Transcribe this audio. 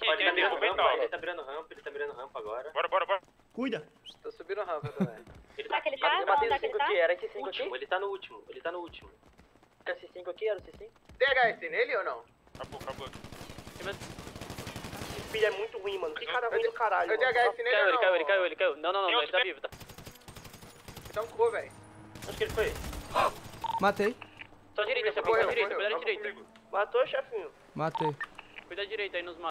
Ele tá virando rampa, agora. Bora, Cuida. Tá subindo a rampa também. Ele tá aquele cara, matei o 5 aqui, era esse 5 aqui? Ele tá no último, Era esse 5 aqui, DHS nele ou não? Acabou, Esse pilha é muito ruim, mano. Que cara ruim do caralho. Eu DHS nele ou não? Ele caiu, Não, ele tá vivo, tá? Então correu, velho. Onde que ele foi? Matei. Só direita, você corre, melhor direita. Matou, chefinho? Matei. Cuida direito aí nos matos.